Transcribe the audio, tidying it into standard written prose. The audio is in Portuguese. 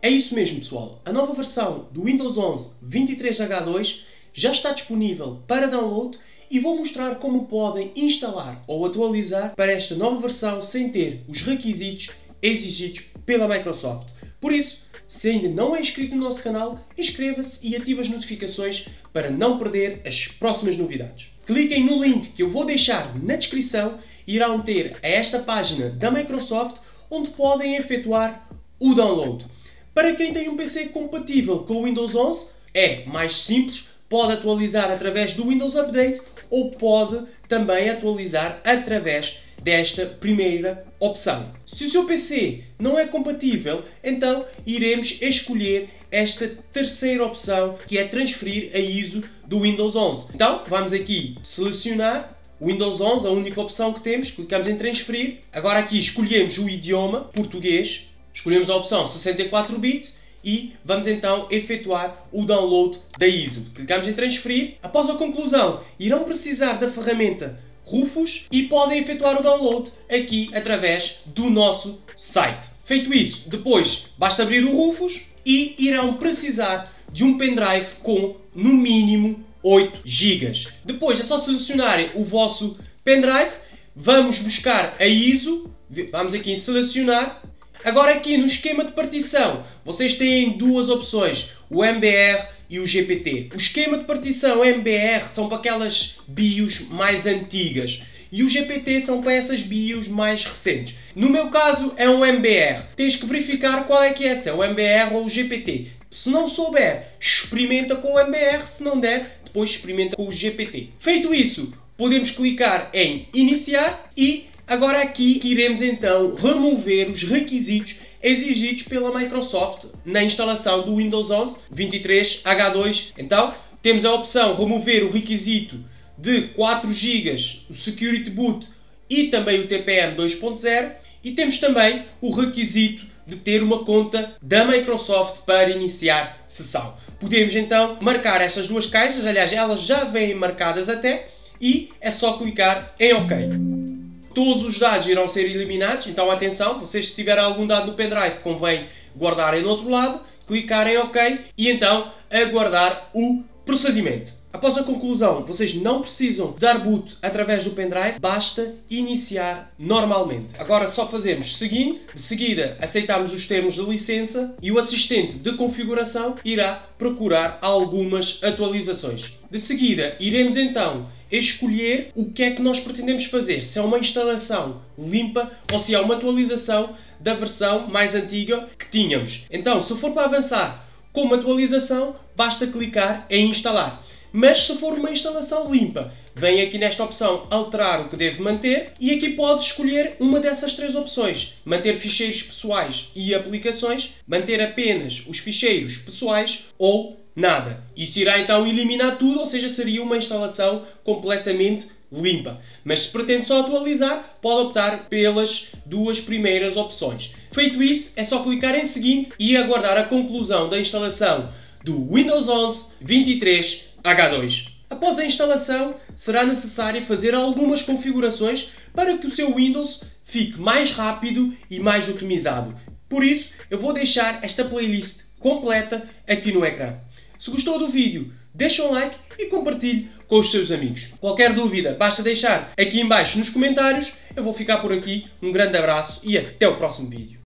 É isso mesmo, pessoal. A nova versão do Windows 11 23H2 já está disponível para download e vou mostrar como podem instalar ou atualizar para esta nova versão sem ter os requisitos exigidos pela Microsoft. Por isso, se ainda não é inscrito no nosso canal, inscreva-se e ative as notificações para não perder as próximas novidades. Cliquem no link que eu vou deixar na descrição e irão ter a esta página da Microsoft onde podem efetuar o download. Para quem tem um PC compatível com o Windows 11, é mais simples, pode atualizar através do Windows Update ou pode também atualizar através desta primeira opção. Se o seu PC não é compatível, então iremos escolher esta terceira opção, que é transferir a ISO do Windows 11. Então, vamos aqui selecionar Windows 11, a única opção que temos, clicamos em transferir. Agora aqui escolhemos o idioma português. Escolhemos a opção 64 bits e vamos então efetuar o download da ISO. Clicamos em transferir. Após a conclusão, irão precisar da ferramenta Rufus e podem efetuar o download aqui através do nosso site. Feito isso, depois basta abrir o Rufus e irão precisar de um pendrive com no mínimo 8 GB. Depois é só selecionarem o vosso pendrive. Vamos buscar a ISO. Vamos aqui em selecionar. Agora aqui no esquema de partição, vocês têm duas opções, o MBR e o GPT. O esquema de partição MBR são para aquelas BIOS mais antigas e o GPT são para essas BIOS mais recentes. No meu caso é um MBR. Tens que verificar qual é que é, se é o MBR ou o GPT. Se não souber, experimenta com o MBR, se não der, depois experimenta com o GPT. Feito isso, podemos clicar em iniciar e agora aqui iremos então remover os requisitos exigidos pela Microsoft na instalação do Windows 11 23H2. Então temos a opção remover o requisito de 4 GB, o Secure Boot e também o TPM 2.0 e temos também o requisito de ter uma conta da Microsoft para iniciar sessão. Podemos então marcar estas duas caixas, aliás elas já vêm marcadas até, e é só clicar em OK. Todos os dados irão ser eliminados, então atenção, vocês se tiverem algum dado no pendrive convém guardarem no outro lado, clicarem em OK e então aguardar o procedimento. Após a conclusão, vocês não precisam dar boot através do pendrive, basta iniciar normalmente. Agora só fazemos o seguinte, de seguida aceitamos os termos de licença e o assistente de configuração irá procurar algumas atualizações. De seguida iremos então escolher o que é que nós pretendemos fazer, se é uma instalação limpa ou se é uma atualização da versão mais antiga que tínhamos. Então, se for para avançar com uma atualização, basta clicar em instalar. Mas se for uma instalação limpa, vem aqui nesta opção alterar o que deve manter e aqui pode escolher uma dessas três opções. Manter ficheiros pessoais e aplicações, manter apenas os ficheiros pessoais ou nada. Isso irá então eliminar tudo, ou seja, seria uma instalação completamente limpa. Mas se pretende só atualizar, pode optar pelas duas primeiras opções. Feito isso, é só clicar em seguinte e aguardar a conclusão da instalação do Windows 11 23H2. Após a instalação, será necessário fazer algumas configurações para que o seu Windows fique mais rápido e mais otimizado. Por isso, eu vou deixar esta playlist completa aqui no ecrã. Se gostou do vídeo, deixa um like e compartilhe com os seus amigos. Qualquer dúvida, basta deixar aqui em baixo nos comentários. Eu vou ficar por aqui. Um grande abraço e até o próximo vídeo.